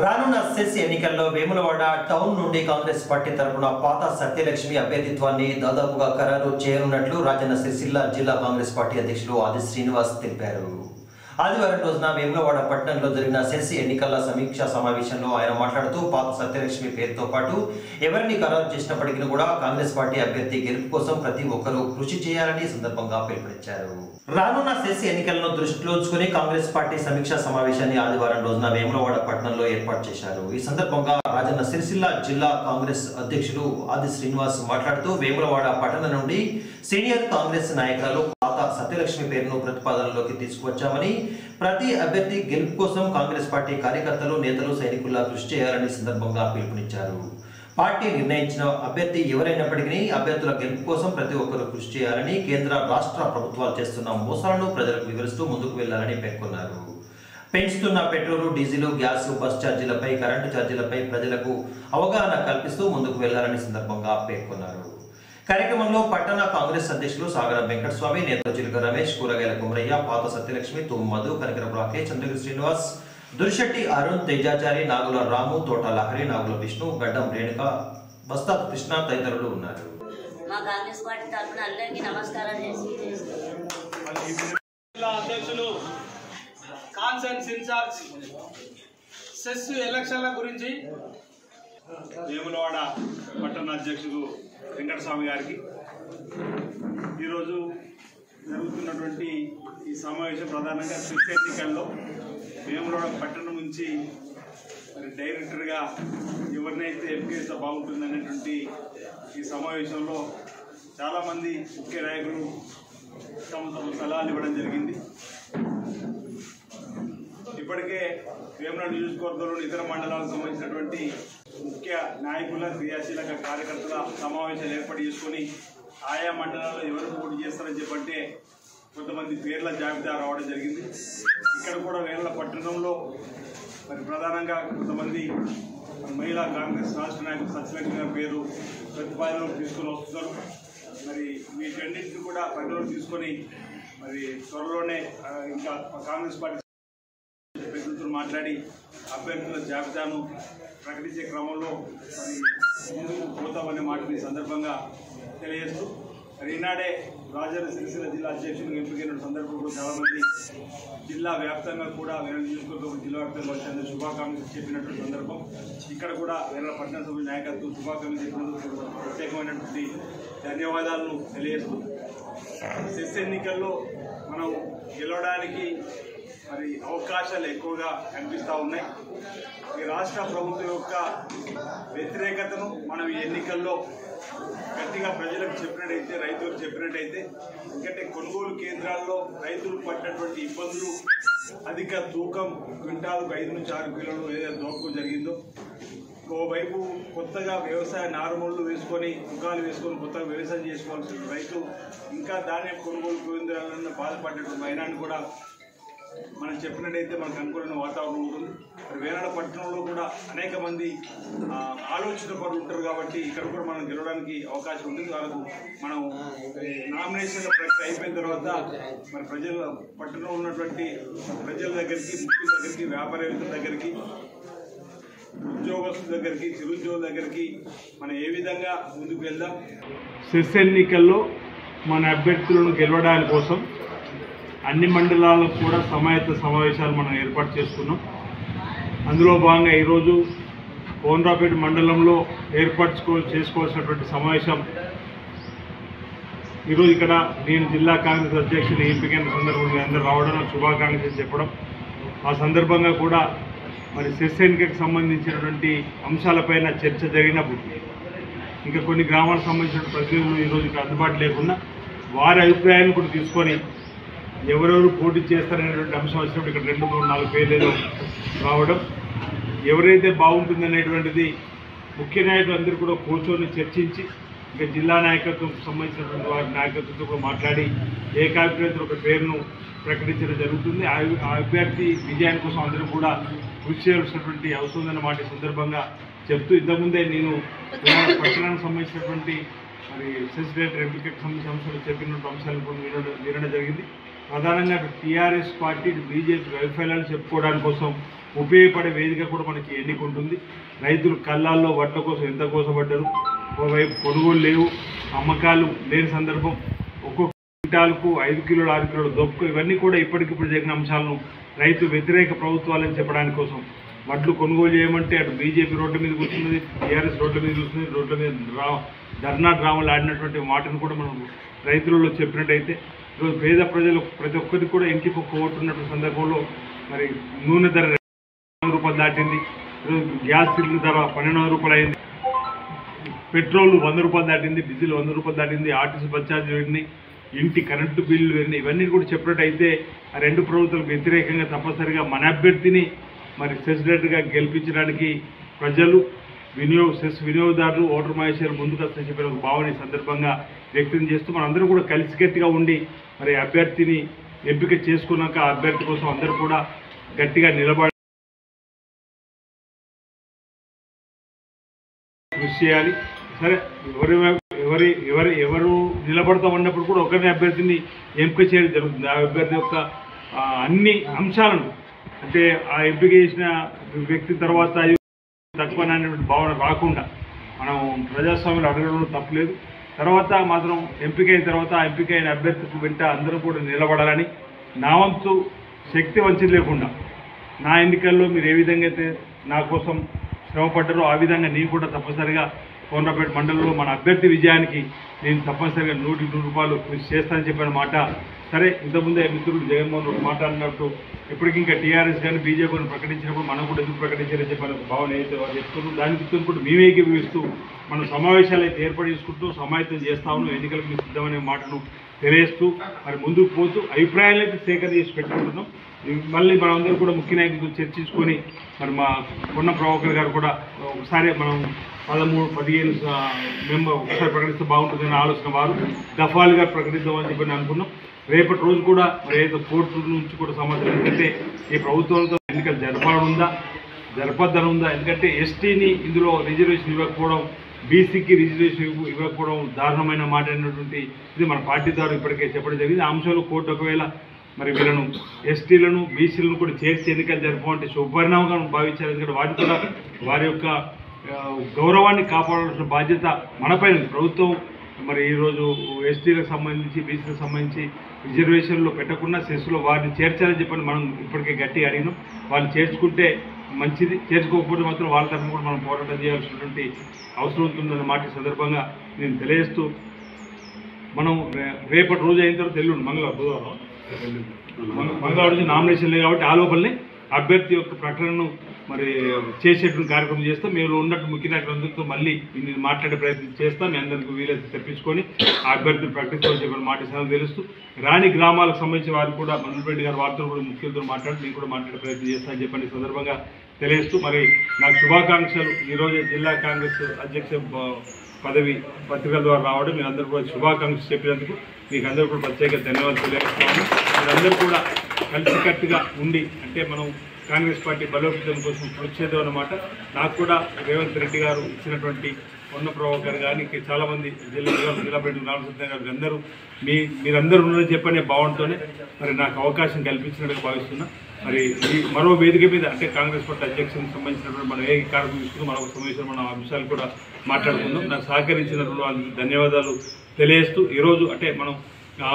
రానున్న సెస్ ఎన్నికల్లో వేములవాడ టౌన్ నుండి కాంగ్రెస్ పార్టీ తరపున పాత సత్యలక్ష్మి అభ్యర్థిత్వాన్ని దాదాపుగా ఖరారు చేయనున్నట్లు రాజన్న సిరిసిల్ల జిల్లా కాంగ్రెస్ పార్టీ అధ్యక్షులు ఆది శ్రీనివాస్ తెలిపారు. ఆదివారం రోజున వేములవాడ పట్టణంలో జరిగిన సెస్ ఎన్నికల సమీక్షా సమావేశంలో ఆయన మాట్లాడుతూ పాత సత్యలక్ష్మి పేరుతో పాటు ఎవరిని ఖరారు చేసినప్పటికీ కూడా కాంగ్రెస్ పార్టీ అభ్యర్థి గెలుపు కోసం ప్రతి ఒక్కరూ కృషి చేయాలని సందర్భంగా పిలుపునిచ్చారు. రానున్న సెస్ ఎన్నికలను దృష్టిలో ఉంచుకుని కాంగ్రెస్ పార్టీ సమీక్షా సమావేశాన్ని ఆదివారం రోజున వేములవాడ పట్టణంలో ఏర్పాటు చేశారు. ఈ సందర్భంగా రాజన్న సిరిసిల్ల జిల్లా కాంగ్రెస్ అధ్యక్షులు ఆది శ్రీనివాస్ మాట్లాడుతూ వేములవాడ పట్టణం నుండి సీనియర్ కాంగ్రెస్ నాయకులు పాత సత్యలక్ష్మి పేరును ప్రతిపాదనలోకి తీసుకువచ్చామని, ప్రతి అభ్యర్థి గెలుపు కోసం కాంగ్రెస్ పార్టీ కార్యకర్తలు, నేతలు, సైనికుల్లా కృషి చేయాలని సందర్భంగా పిలుపునిచ్చారు. పార్టీ నిర్ణయించిన అభ్యర్థి ఎవరైనప్పటికీ అభ్యర్థుల గెలుపు కోసం ప్రతి ఒక్కరూ కృషి చేయాలని, కేంద్ర రాష్ట్ర ప్రభుత్వాలు చేస్తున్న మోసాలను ప్రజలకు వివరిస్తూ ముందుకు వెళ్లాలని పేర్కొన్నారు. పెంచుతున్న పెట్రోలు, డీజిల్, గ్యాస్, బస్ ఛార్జీలపై, కరెంటు ఛార్జీలపై ప్రజలకు అవగాహన కల్పిస్తూ ముందుకు వెళ్లాలని సందర్భంగా పేర్కొన్నారు. కార్యక్రమంలో పట్టణ కాంగ్రెస్ అధ్యక్షులు సాగర వెంకటస్వామి, నేతలు చిలుక రమేష్, కూరగాయల కుమరయ్య, పాత సత్యలక్ష్మి, తుమ్మ మధు, కనకరపు రాకే, చంద్రగిరి శ్రీనివాస్, దురిశెట్టి అరుణ్, తేజాచారి, నాగుల రాము, తోట లహరి, నాగుల విష్ణు, గడ్డం రేణుక, బస్తా కృష్ణ తదితరులు ఉన్నారు. మా కాంగ్రెస్ పార్టీ తరపున అందరికీ నమస్కారం చేసి జిల్లా అధ్యక్షులు కాన్సర్న్ ఇన్ఛార్జ్ సెస్ ఎలక్షన్ల గురించి వేములవాడ పట్టణ అధ్యక్షుడు వెంకటస్వామి గారికి ఈరోజు జరుగుతున్నటువంటి ఈ సమావేశం ప్రధానంగా సెస్ ఎన్నికల్లో వేములవాడ పట్టణం నుంచి మరి డైరెక్టర్గా ఎవరినైతే ఎంపిక చేస్తే బాగుంటుందనేటువంటి ఈ సమావేశంలో చాలామంది ముఖ్య నాయకులు తమ తమ సలహాలు ఇవ్వడం జరిగింది. ఇప్పటికే వేములవాడ నియోజకవర్గంలోని ఇతర మండలాలకు సంబంధించినటువంటి ముఖ్య నాయకుల, క్రియాశీలక కార్యకర్తల సమావేశాలు ఏర్పాటు చేసుకొని ఆయా మండలాల్లో ఎవరు పోటీ చేస్తారని చెప్పంటే కొంతమంది పేర్ల జాబితా రావడం జరిగింది. ఇక్కడ కూడా వేముల పట్టణంలో మరి ప్రధానంగా కొంతమంది మహిళా కాంగ్రెస్ రాష్ట్ర నాయకులు సత్యలక్ష్మి గారి పేరు ప్రతిపాదన తీసుకొని వస్తున్నారు. మరి వీటన్నింటినీ కూడా పరిగణలోకి తీసుకొని మరి త్వరలోనే ఇంకా కాంగ్రెస్ పార్టీ పెద్దలతో మాట్లాడి అభ్యర్థుల జాబితాను ప్రకటించే క్రమంలో మరి ముందుకు పోతామనే మాటని సందర్భంగా తెలియజేస్తూ ఈనాడే రాజన్న సిరిసిల్ల జిల్లా అధ్యక్షులకు ఎంపికైన సందర్భంలో చాలామంది జిల్లా వ్యాప్తంగా కూడా వేరే నియోజకవర్గం జిల్లా వ్యాప్తంగా వచ్చేందుకు శుభాకాంక్షలు చెప్పినటువంటి సందర్భం. ఇక్కడ కూడా వేరే పట్టణ సభ్యుల నాయకత్వం శుభాకాంక్షలు చెప్పినందుకు ప్రత్యేకమైనటువంటి ధన్యవాదాలను తెలియజేస్తూ సెస్ ఎన్నికల్లో మనం గెలవడానికి మరి అవకాశాలు ఎక్కువగా కనిపిస్తూ ఉన్నాయి. ఈ రాష్ట్ర ప్రభుత్వం యొక్క వ్యతిరేకతను మనం ఈ ఎన్నికల్లో గట్టిగా ప్రజలకు చెప్పినట్టయితే, రైతులకు చెప్పినట్టయితే, ఎందుకంటే కొనుగోలు కేంద్రాల్లో రైతులు పడినటువంటి ఇబ్బందులు, అధిక తూకం, క్వింటాలకు 5 నుంచి 6 కిలోలు ఏదైనా దోపకం జరిగిందో, ఓవైపు కొత్తగా వ్యవసాయ నారుమూళ్ళు వేసుకొని, ముఖాలు వేసుకొని కొత్తగా వ్యవసాయం చేసుకోవాల్సిన రైతు, ఇంకా ధాన్యం కొనుగోలు కేంద్రాలను బాధపడేటువంటి మైనాన్ని కూడా మనం చెప్పినట్టయితే మనకు అనుకూలమైన వాతావరణం ఉంటుంది. మరి వేనాడ పట్టణంలో కూడా అనేక మంది ఆలోచన పనులు ఉంటారు కాబట్టి ఇక్కడ కూడా మనం గెలవడానికి అవకాశం ఉంటుంది. వాళ్ళకు మనం నామినేషన్ ప్రక్రియ అయిపోయిన తర్వాత మరి ప్రజల పట్టణంలో ఉన్నటువంటి ప్రజల దగ్గరికి, ముఖ్యుల దగ్గరికి, వ్యాపారవేత్తల దగ్గరికి, ఉద్యోగస్తుల దగ్గరికి, చిరుద్యోగుల దగ్గరికి మనం ఏ విధంగా ముందుకు వెళ్దాం. సెస్ ఎన్నికల్లో మన అభ్యర్థులను గెలవడానికి కోసం అన్ని మండలాలకు కూడా సమాయత్త సమావేశాలు మనం ఏర్పాటు చేసుకున్నాం. అందులో భాగంగా ఈరోజు కోనరాపేట మండలంలో చేసుకోవాల్సినటువంటి సమావేశం ఈరోజు ఇక్కడ నేను జిల్లా కాంగ్రెస్ అధ్యక్షుని ఎంపికైన సందర్భంగా అందరూ రావడం, శుభాకాంక్షలు చెప్పడం, ఆ సందర్భంగా కూడా మరి సెస్ ఎన్నికకు సంబంధించినటువంటి అంశాలపైన చర్చ జరిగినప్పుడు ఇంకా కొన్ని గ్రామాలకు సంబంధించిన ప్రతినిధులు ఈరోజు ఇక్కడ అందుబాటు లేకుండా వారి అభిప్రాయాన్ని కూడా తీసుకొని ఎవరెవరు పోటీ చేస్తారనేటువంటి అంశం వచ్చినప్పుడు ఇక్కడ 2, 3, 4 పేర్లు రావడం, ఎవరైతే బాగుంటుందనేటువంటిది ముఖ్య నాయకులందరూ కూడా కూర్చొని చర్చించి ఇంకా జిల్లా నాయకత్వం సంబంధించినటువంటి వారి నాయకత్వంతో కూడా మాట్లాడి ఏకాభిప్రాయంతో ఒక పేరును ప్రకటించడం జరుగుతుంది. ఆ అభ్యర్థి విజయాన్ని కోసం అందరూ కూడా కృషి చేయాల్సినటువంటి అవసరం ఉందన్నమాట ఈ సందర్భంగా చెప్తూ, ఇంతకుముందే నేను పట్టణానికి సంబంధించినటువంటి మరి సెస్ డైరెక్టర్ ఎంపికకు సంబంధించిన అంశాలు చెప్పినటువంటి అంశాలను కూడా వినడం జరిగింది. ప్రధానంగా టీఆర్ఎస్ పార్టీ, బీజేపీ వైఫల్యాలు చెప్పుకోవడానికి కోసం ఉపయోగపడే వేదిక కూడా మనకి ఎన్నికుంటుంది. రైతులు కళ్ళాల్లో వడ్ల కోసం ఎంత కోసపడ్డారు, ఒకవైపు కొనుగోలు లేవు, అమ్మకాలు లేని సందర్భం, ఒక్కొక్క క్వింటాలకు 5 కిలోలు 6 కిలోలు దొప్పు, ఇవన్నీ కూడా ఇప్పటికిప్పుడు జరిగిన అంశాలను రైతు వ్యతిరేక ప్రభుత్వాలని చెప్పడానికి కోసం వడ్లు కొనుగోలు చేయమంటే అటు బీజేపీ రోడ్ల మీద కూర్చున్నది, టీఆర్ఎస్ రోడ్ల మీద కూర్చున్నది, రోడ్ల మీద ధర్నా డ్రామాలు ఆడినటువంటి మాటను కూడా మనం రైతులలో చెప్పినట్టయితే ఈరోజు పేద ప్రజలు ప్రతి ఒక్కరికి కూడా ఇంటికి ఒక ఓటున్నటువంటి సందర్భంలో మరి నూనె ధర 200 రూపాయలు దాటింది, ఈరోజు గ్యాస్ సిలిండర్ ధర 1200 రూపాయలు అయింది, పెట్రోల్ 100 రూపాయలు దాటింది, డీజిల్ 100 రూపాయలు దాటింది, ఆర్టీసీ బస్ ఛార్జీలు పెరిగినాయి, ఇంటి కరెంటు బిల్లు పెరిగినాయి. ఇవన్నీ కూడా చెప్పినట్టయితే ఆ రెండు ప్రభుత్వాలకు వ్యతిరేకంగా తప్పనిసరిగా మన అభ్యర్థిని మరి సెస్ రేట్గా గెలిపించడానికి ప్రజలు సెస్ వినియోగదారులు ఓటర్ మహేశ్వర్ ముందుకు వస్తే చెప్పిన ఒక భావన ఈ సందర్భంగా వ్యక్తం చేస్తూ మనందరం కూడా కలిసికట్టుగా ఉండి మరి అభ్యర్థిని ఎంపిక చేసుకున్నాక ఆ అభ్యర్థి కోసం అందరూ కూడా గట్టిగా నిలబడి కృషి చేయాలి. సరే ఎవరు నిలబడతా ఉన్నప్పుడు కూడా ఒకరిని అభ్యర్థిని ఎంపిక చేయడం జరుగుతుంది. ఆ అభ్యర్థి యొక్క అన్ని అంశాలను అంటే ఆ ఎంపిక చేసిన వ్యక్తి తర్వాత తక్కువ అనేటువంటి భావన రాకుండా మనం ప్రజాస్వామ్యం అడగడంలో తప్పలేదు. తర్వాత మాత్రం ఎంపిక అయిన తర్వాత ఆ ఎంపిక అయిన అభ్యర్థులకు వెంట అందరూ కూడా నిలబడాలని, నా వంతు శక్తి వంచి లేకుండా నా ఎన్నికల్లో మీరు ఏ విధంగా అయితే నా కోసం శ్రమ పడ్డారో ఆ విధంగా నేను కూడా తప్పనిసరిగా కోనరాపేట మండలంలో మన అభ్యర్థి విజయానికి నేను తప్పనిసరిగా 100 రూపాయలు కృషి చేస్తానని చెప్పిన మాట. సరే ఇంతకుముందే మిత్రుడు జగన్మోహన్ రెడ్డి మాట్లాడినట్టు ఇప్పటికి ఇంకా టీఆర్ఎస్ కానీ బీజేపీని ప్రకటించినప్పుడు మనం కూడా ఎందుకు ప్రకటించారని చెప్పిన భావన అయితే వాళ్ళు చెప్తున్నారు. దానికి తోడు మేమే ఏకీభవిస్తూ మనం సమావేశాలు అయితే ఏర్పాటు చేసుకుంటూ సమాయత్తం చేస్తామని ఎన్నికలకు మేము సిద్ధమనే మాటను తెలియజేస్తూ మరి ముందుకు పోతూ అభిప్రాయాలు అయితే సేకరణ చేసి పెట్టుకుంటున్నాం. మళ్ళీ మనందరూ కూడా ముఖ్య నాయకులతో చర్చించుకొని మరి మా కొన్న ప్రభాకర్ గారు కూడా ఒకసారి మనం 13-15 మెంబర్ ఒకసారి ప్రకటిస్తే బాగుంటుందనే ఆలోచన వారు దఫాలుగా ప్రకటిద్దామని చెప్పి అనుకున్నాం. రేపటి రోజు కూడా మరి ఏదో కోర్టు నుంచి కూడా సమాచారం ఏంటంటే ఈ ప్రభుత్వంతో ఎన్నికలు జరపద్దనుందా, ఎందుకంటే ఎస్టీని ఇందులో రిజర్వేషన్ ఇవ్వకపోవడం, బీసీకి రిజర్వేషన్ ఇవ్వకపోవడం దారుణమైన మాట అయినటువంటి ఇది మన పార్టీ ద్వారా ఇప్పటికే చెప్పడం జరిగింది. ఆ అంశంలో కోర్టు ఒకవేళ మరి వీళ్ళను ఎస్టీలను బీసీలను కూడా చేర్చి ఎన్నికలు జరపమంటే శుభపరిణామంగా భావించారు. ఎందుకంటే వాటి కూడా వారి యొక్క గౌరవాన్ని కాపాడాల్సిన బాధ్యత మనపై ఉంది. ప్రభుత్వం మరి ఈరోజు ఎస్టీలకు సంబంధించి బీసీలకు సంబంధించి రిజర్వేషన్లో పెట్టకుండా సెస్సులో వారిని చేర్చాలని చెప్పని మనం ఇప్పటికే గట్టిగా అడిగినాం. వాళ్ళు చేర్చుకుంటే మంచిది, చేర్చుకోకపోతే మాత్రం వాళ్ళ తరఫున కూడా మనం పోరాటం చేయాల్సినటువంటి అవసరం ఉంటుందన్న మాట సందర్భంగా నేను తెలియజేస్తూ మనం రేపటి రోజు అయిన తర్వాత ఎల్లుండి మంగళవారం రోజు నామినేషన్ లేదు కాబట్టి ఆ లోపలనే అభ్యర్థి యొక్క ప్రకటనను మరి చేసేటువంటి కార్యక్రమం చేస్తాం. మీరు ఉన్నట్టు ముఖ్య నాయకులందరితో మళ్ళీ నేను మాట్లాడే ప్రయత్నం చేస్తాం. మీ అందరికీ వీలైతే తెప్పించుకొని ఆ అభ్యర్థులు ప్రకటిస్తామని చెప్పిన మాట తెలుస్తూ రాణి గ్రామాలకు సంబంధించి వారు కూడా మన్నురెడ్డి గారు వారితో కూడా ముఖ్యులతో మాట్లాడి నేను కూడా మాట్లాడే ప్రయత్నం చేస్తానని చెప్పని సందర్భంగా తెలియజేస్తూ మరి నాకు శుభాకాంక్షలు ఈరోజు జిల్లా కాంగ్రెస్ అధ్యక్ష పదవి పత్రికల ద్వారా రావడం మీ అందరూ కూడా శుభాకాంక్షలు చెప్పినందుకు మీకు అందరూ కూడా ప్రత్యేక ధన్యవాదాలు తెలియజేస్తాము. మీరందరూ కూడా కలిసికట్టుగా ఉండి అంటే మనం కాంగ్రెస్ పార్టీ బలోపేతం కోసం కృషి చేద్దాం అన్నమాట. నాకు కూడా రేవంత్ రెడ్డి గారు ఇచ్చినటువంటి ఉన్న ప్రభాకర్ గారికి చాలామంది జిల్లా ప్రజలు రామచంద్ర గారికి అందరూ మీరందరూ ఉన్నది చెప్పనే భావనతోనే మరి నాకు అవకాశం కల్పించినట్టుగా భావిస్తున్నా. మరి ఈ మరో వేదిక మీద అంటే కాంగ్రెస్ పార్టీ అధ్యక్షులకు సంబంధించినటువంటి మనం ఏ కార్యక్రమం తీసుకుని మరొక సమావేశం మన అంశాలు కూడా మాట్లాడుకుందాం. నాకు సహకరించినటువంటి వాళ్ళకి ధన్యవాదాలు తెలియజేస్తూ ఈరోజు అంటే మనం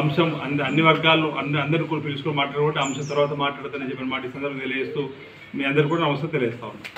అంశం అన్ని వర్గాల్లో అందరినీ కూడా పిలుచుకొని మాట్లాడుకుంటే అంశం తర్వాత మాట్లాడతానని చెప్పిన మాట ఈ సందర్భంగా తెలియజేస్తూ మీ అందరూ కూడా నమస్తే తెలియజేస్తా ఉన్నాను.